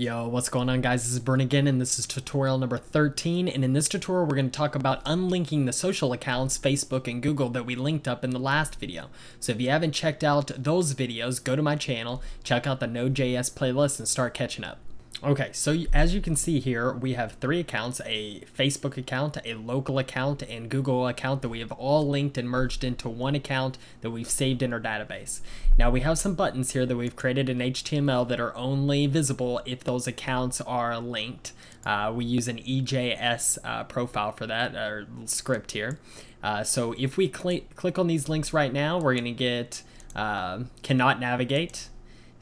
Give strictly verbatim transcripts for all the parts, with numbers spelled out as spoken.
Yo, what's going on, guys? This is Brent again, and this is tutorial number thirteen, and in this tutorial we're going to talk about unlinking the social accounts, Facebook and Google, that we linked up in the last video. So if you haven't checked out those videos, go to my channel, check out the Node dot J S playlist, and start catching up. Okay, so as you can see here, we have three accounts, a Facebook account, a local account, and Google account that we have all linked and merged into one account that we've saved in our database. Now we have some buttons here that we've created in H T M L that are only visible if those accounts are linked. Uh, we use an E J S uh, profile for that, or script here. Uh, so if we cl- click on these links right now, we're going to get uh, cannot navigate.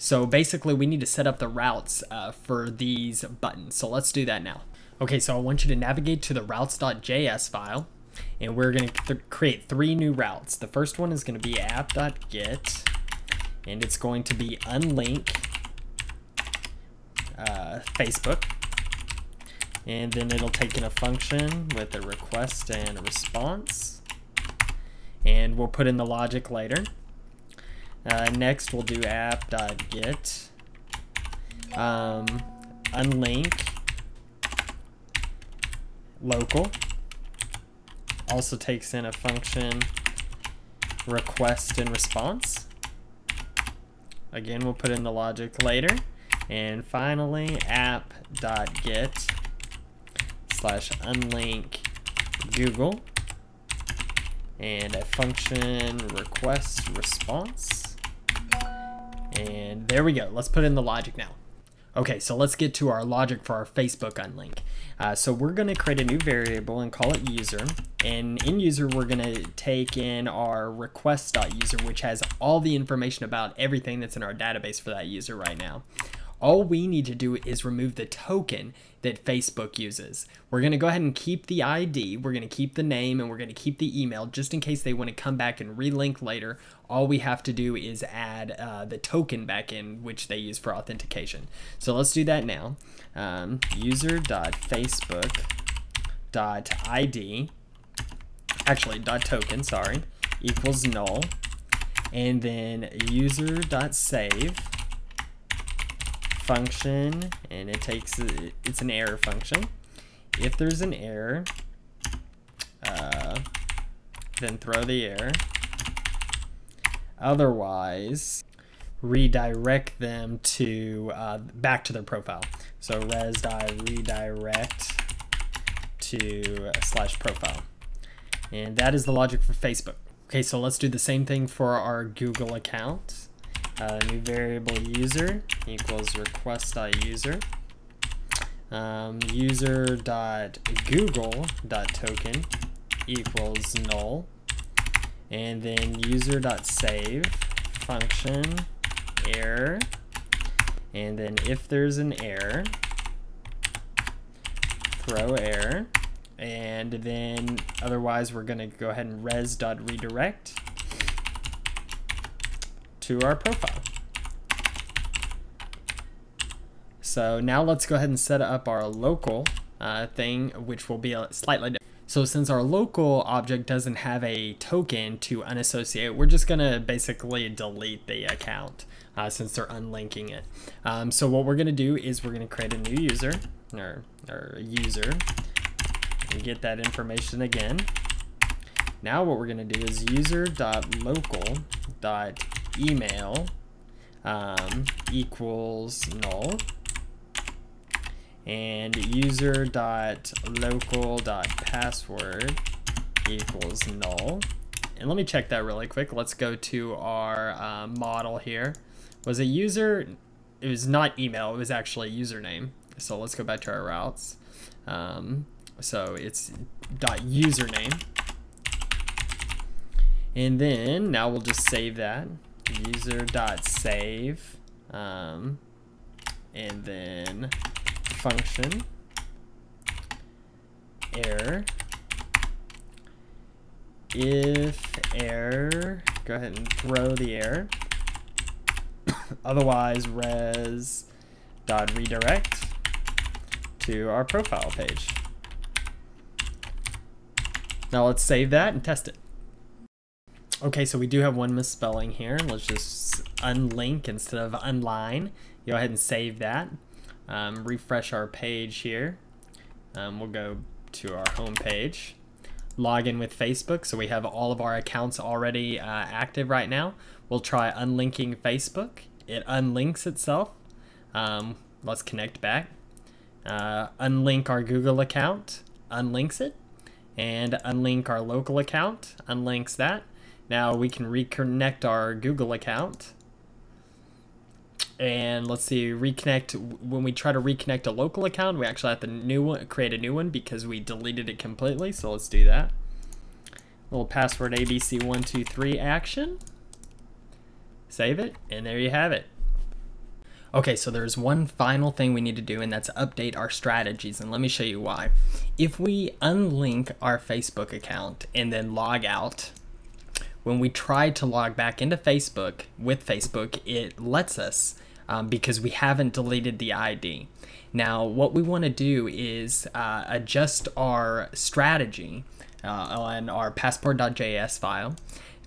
So basically we need to set up the routes uh, for these buttons. So let's do that now. Okay, so I want you to navigate to the routes dot J S file, and we're gonna th create three new routes. The first one is gonna be app dot get, and it's going to be unlink uh, Facebook. And then it'll take in a function with a request and a response. And we'll put in the logic later. Uh, next, we'll do app dot get, um, unlink, local, also takes in a function, request and response. Again, we'll put in the logic later. And finally, app dot get slash unlink Google, and a function, request, response. And there we go. Let's put in the logic now. Okay, so let's get to our logic for our Facebook unlink. Uh, so we're going to create a new variable and call it user. And in user, we're going to take in our request dot user, which has all the information about everything that's in our database for that user right now. All we need to do is remove the token that Facebook uses. We're going to go ahead and keep the I D, we're going to keep the name, and we're going to keep the email just in case they want to come back and relink later. All we have to do is add uh, the token back in, which they use for authentication. So let's do that now. Um, user dot facebook dot I D, actually dot token, sorry, equals null, and then user dot save. Function, and it takes it's an error function. If there's an error, uh, then throw the error. Otherwise, redirect them to uh, back to their profile. So resdi redirect to slash profile, and that is the logic for Facebook. Okay, so let's do the same thing for our Google account. Uh, new variable user equals request dot user, um, user dot google dot token equals null, and then user dot save function error, and then if there's an error, throw error, and then otherwise we're going to go ahead and res dot redirect to our profile. So now let's go ahead and set up our local uh, thing, which will be a slightly different. So since our local object doesn't have a token to unassociate, we're just gonna basically delete the account uh, since they're unlinking it. Um, so what we're gonna do is we're gonna create a new user or, or user and get that information again. Now what we're gonna do is user dot local dot email um, equals null, and user dot local dot password equals null. And let me check that really quick. Let's go to our uh, model here. Was it user? It was not email, it was actually username. So let's go back to our routes. Um, so it's dot username. And then now we'll just save that. user dot save, um, and then function error. If error, go ahead and throw the error. Otherwise, res dot redirect to our profile page. Now let's save that and test it. Okay, so we do have one misspelling here. Let's just unlink instead of unline. Go ahead and save that. um, refresh our page here. Um, we'll go to our home page, log in with Facebook. So we have all of our accounts already uh, active right now. We'll try unlinking Facebook. It unlinks itself. Um, let's connect back. Uh, unlink our Google account, unlinks it, and unlink our local account, unlinks that. Now we can reconnect our Google account. And let's see, reconnect, when we try to reconnect a local account, we actually have to new one, create a new one because we deleted it completely, so let's do that. Little password A B C one two three action. Save it, and there you have it. Okay, so there's one final thing we need to do, and that's update our strategies, and let me show you why. If we unlink our Facebook account and then log out, when we try to log back into Facebook with Facebook, it lets us um, because we haven't deleted the I D. Now, what we want to do is uh, adjust our strategy uh, on our passport dot J S file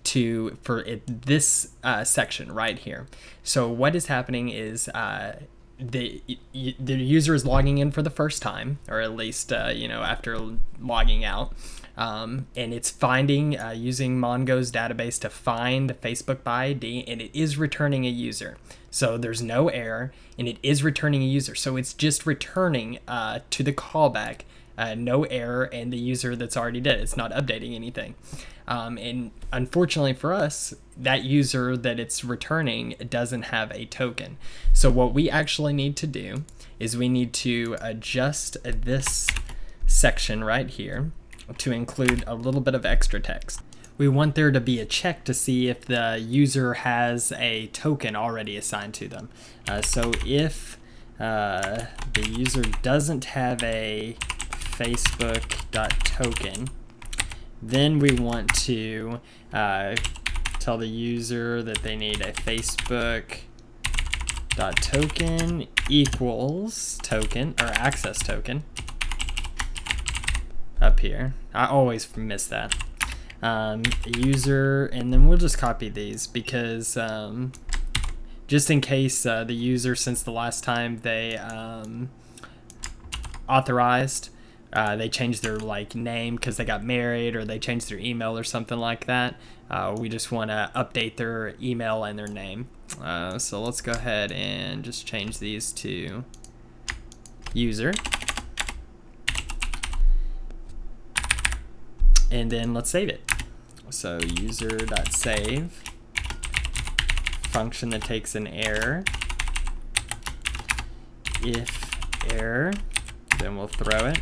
to for it, this uh, section right here. So what is happening is uh, the the user is logging in for the first time, or at least uh, you know, after logging out. Um, and it's finding, uh, using Mongo's database to find Facebook by I D, and it is returning a user. So there's no error, and it is returning a user. So it's just returning uh, to the callback, uh, no error, and the user that's already did. It's not updating anything. Um, and unfortunately for us, that user that it's returning doesn't have a token. So what we actually need to do is we need to adjust this section right here to include a little bit of extra text. We want there to be a check to see if the user has a token already assigned to them. Uh, so if uh, the user doesn't have a Facebook dot token, then we want to uh, tell the user that they need a Facebook dot token equals token, or access token. Up here, I always miss that. Um, user, and then we'll just copy these because um, just in case uh, the user, since the last time they um, authorized, uh, they changed their like name because they got married, or they changed their email or something like that. Uh, we just want to update their email and their name. Uh, so let's go ahead and just change these to user. And then let's save it. So user.save, function that takes an error. If error, then we'll throw it.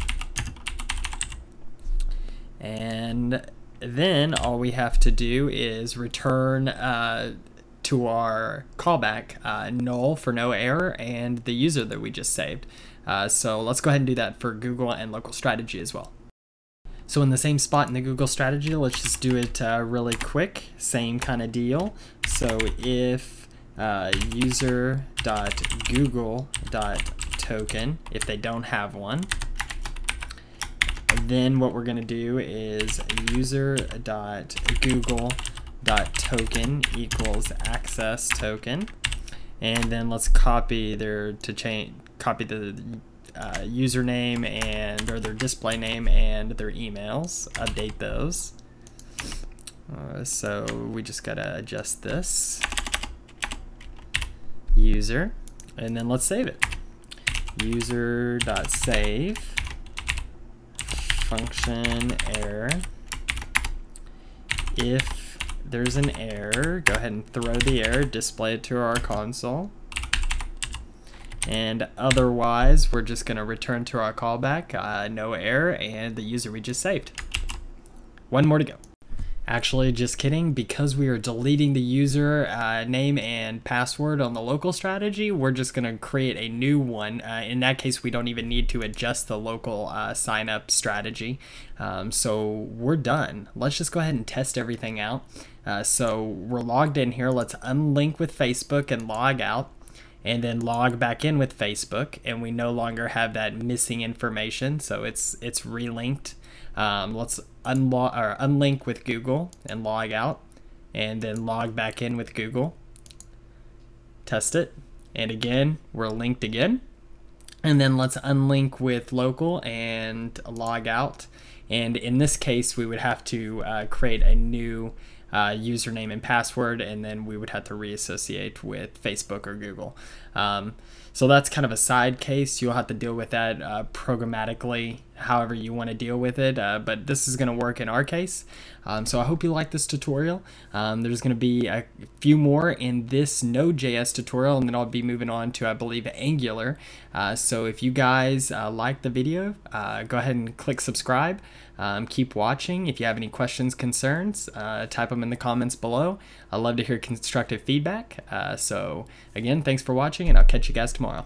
And then all we have to do is return uh, to our callback uh, null for no error and the user that we just saved. Uh, so let's go ahead and do that for Google and local strategy as well. So in the same spot in the Google strategy, let's just do it uh, really quick. Same kind of deal. So if uh, user dot google dot token, if they don't have one, then what we're going to do is user dot google dot token equals access token, and then let's copy their to change copy the. Uh, username and or their display name and their emails, update those. Uh, so we just gotta adjust this user, and then let's save it. User.save, function error. If there's an error, go ahead and throw the error, display it to our console. And otherwise, we're just going to return to our callback, uh, no error, and the user we just saved. One more to go. Actually, just kidding, because we are deleting the user uh, name and password on the local strategy, we're just going to create a new one. Uh, in that case, we don't even need to adjust the local uh, sign up strategy. Um, so we're done. Let's just go ahead and test everything out. Uh, so we're logged in here. Let's unlink with Facebook and log out, and then log back in with Facebook, and we no longer have that missing information, so it's it's relinked. Um, let's unlo- or unlink with Google and log out, and then log back in with Google. Test it, and again, we're linked again. And then let's unlink with local and log out. And in this case, we would have to uh, create a new uh, username and password, and then we would have to reassociate with Facebook or Google. Um, so that's kind of a side case. You'll have to deal with that uh, programmatically, however you want to deal with it, uh, but this is going to work in our case. Um, so I hope you like this tutorial. Um, there's going to be a few more in this Node dot J S tutorial, and then I'll be moving on to, I believe, Angular. Uh, so if you guys uh, like the video, uh, go ahead and click subscribe. Um, keep watching. If you have any questions, concerns, uh, type them in the comments below. I love to hear constructive feedback. Uh, so again, thanks for watching, and I'll catch you guys tomorrow.